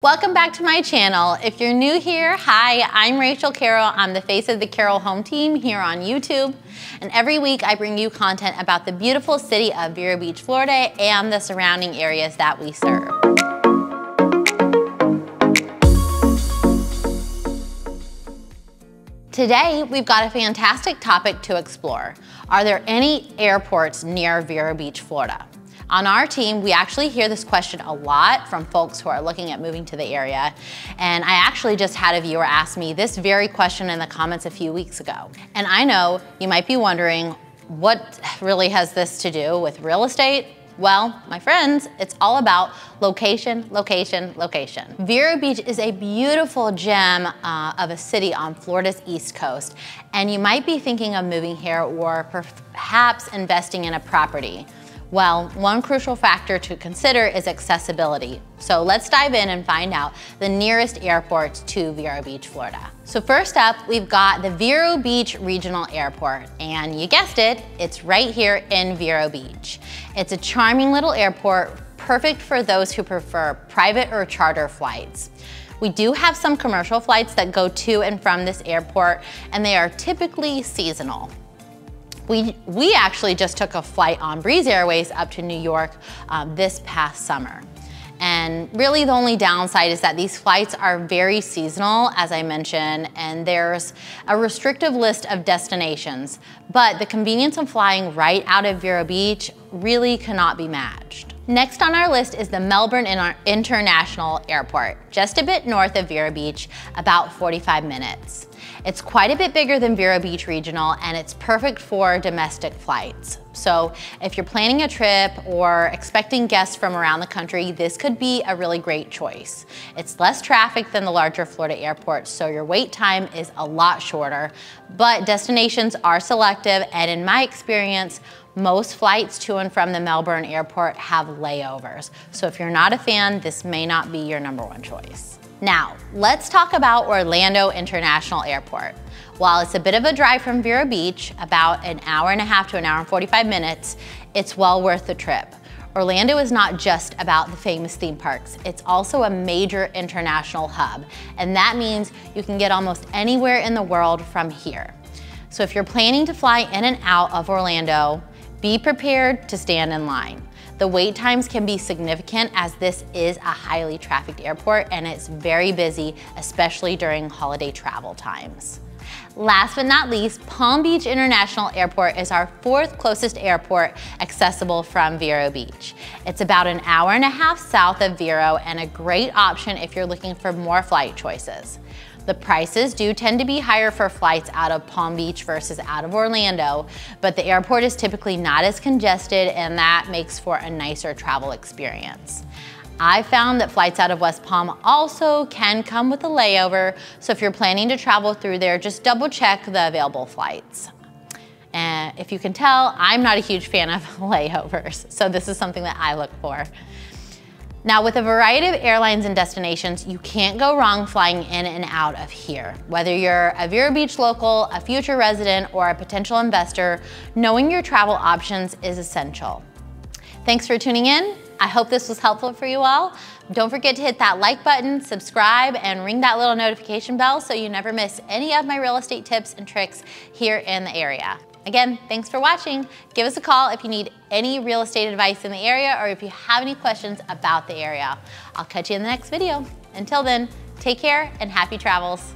Welcome back to my channel. If you're new here, hi, I'm Rachel Carroll. I'm the face of the Carroll Home Team here on YouTube. And every week I bring you content about the beautiful city of Vero Beach, Florida and the surrounding areas that we serve. Today, we've got a fantastic topic to explore. Are there any airports near Vero Beach, Florida? On our team, we actually hear this question a lot from folks who are looking at moving to the area. And I actually just had a viewer ask me this very question in the comments a few weeks ago. And I know you might be wondering, what really has this to do with real estate? Well, my friends, it's all about location, location, location. Vero Beach is a beautiful gem of a city on Florida's East Coast, and you might be thinking of moving here or perhaps investing in a property. Well, one crucial factor to consider is accessibility. So let's dive in and find out the nearest airports to Vero Beach, Florida. So first up, we've got the Vero Beach Regional Airport, and you guessed it, it's right here in Vero Beach. It's a charming little airport, perfect for those who prefer private or charter flights. We do have some commercial flights that go to and from this airport, and they are typically seasonal. We actually just took a flight on Breeze Airways up to New York this past summer. And really the only downside is that these flights are very seasonal, as I mentioned, and there's a restrictive list of destinations, but the convenience of flying right out of Vero Beach really cannot be matched. Next on our list is the Melbourne International Airport, just a bit north of Vero Beach, about 45 minutes. It's quite a bit bigger than Vero Beach Regional, and it's perfect for domestic flights. So if you're planning a trip or expecting guests from around the country, this could be a really great choice. It's less traffic than the larger Florida airports, so your wait time is a lot shorter, but destinations are selective, and in my experience, most flights to and from the Melbourne airport have layovers. So if you're not a fan, this may not be your number one choice. Now, let's talk about Orlando International Airport. While it's a bit of a drive from Vero Beach, about an hour and a half to an hour and 45 minutes, it's well worth the trip. Orlando is not just about the famous theme parks, it's also a major international hub. And that means you can get almost anywhere in the world from here. So if you're planning to fly in and out of Orlando, be prepared to stand in line. The wait times can be significant as this is a highly trafficked airport and it's very busy, especially during holiday travel times. Last but not least, Palm Beach International Airport is our fourth closest airport accessible from Vero Beach. It's about an hour and a half south of Vero and a great option if you're looking for more flight choices. The prices do tend to be higher for flights out of Palm Beach versus out of Orlando, but the airport is typically not as congested and that makes for a nicer travel experience. I found that flights out of West Palm also can come with a layover, so if you're planning to travel through there, just double check the available flights. And if you can tell, I'm not a huge fan of layovers, so this is something that I look for. Now, with a variety of airlines and destinations, you can't go wrong flying in and out of here. Whether you're a Vero Beach local, a future resident, or a potential investor, knowing your travel options is essential. Thanks for tuning in. I hope this was helpful for you all. Don't forget to hit that like button, subscribe, and ring that little notification bell so you never miss any of my real estate tips and tricks here in the area. Again, thanks for watching. Give us a call if you need any real estate advice in the area or if you have any questions about the area. I'll catch you in the next video. Until then, take care and happy travels.